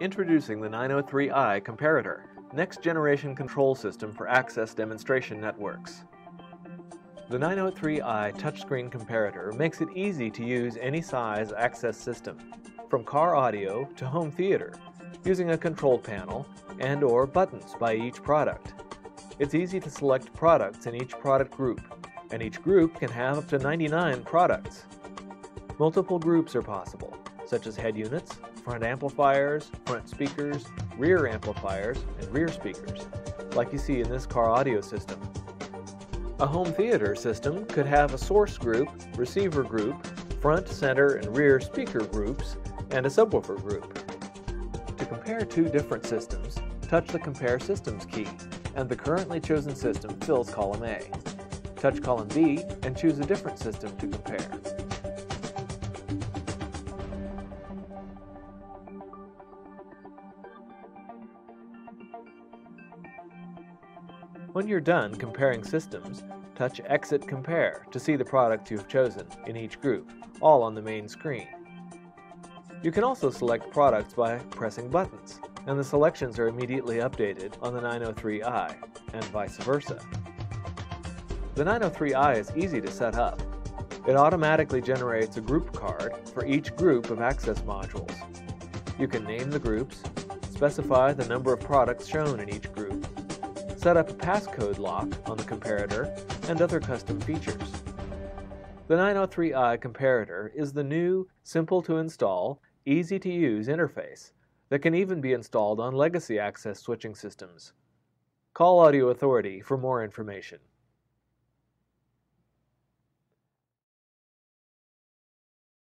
Introducing the 903i Comparator, next-generation control system for access demonstration networks. The 903i Touchscreen Comparator makes it easy to use any size access system, from car audio to home theater, using a control panel and/or buttons by each product. It's easy to select products in each product group, and each group can have up to 99 products. Multiple groups are possible, such as head units, front amplifiers, front speakers, rear amplifiers, and rear speakers, like you see in this car audio system. A home theater system could have a source group, receiver group, front, center, and rear speaker groups, and a subwoofer group. To compare two different systems, touch the Compare Systems key, and the currently chosen system fills column A. Touch column B and choose a different system to compare. When you're done comparing systems, touch Exit Compare to see the products you've chosen in each group, all on the main screen. You can also select products by pressing buttons, and the selections are immediately updated on the 903i, and vice versa. The 903i is easy to set up. It automatically generates a group card for each group of access modules. You can name the groups, specify the number of products shown in each group, set up a passcode lock on the comparator, and other custom features. The 903i Comparator is the new, simple-to-install, easy-to-use interface that can even be installed on legacy access switching systems. Call Audio Authority for more information.